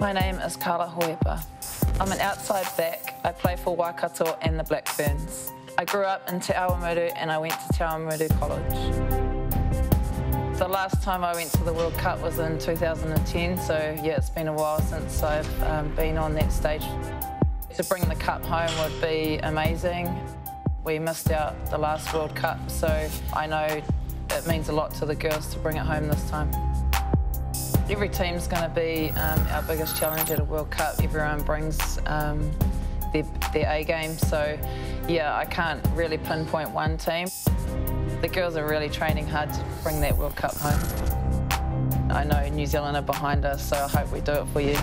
My name is Carla Hohepa. I'm an outside back. I play for Waikato and the Black Ferns. I grew up in Te Awamutu and I went to Te Awamutu College. The last time I went to the World Cup was in 2010, so yeah, it's been a while since I've been on that stage. To bring the cup home would be amazing. We missed out the last World Cup, so I know it means a lot to the girls to bring it home this time. Every team's going to be our biggest challenge at a World Cup. Everyone brings their A game, so yeah, I can't really pinpoint one team. The girls are really training hard to bring that World Cup home. I know New Zealand are behind us, so I hope we do it for you.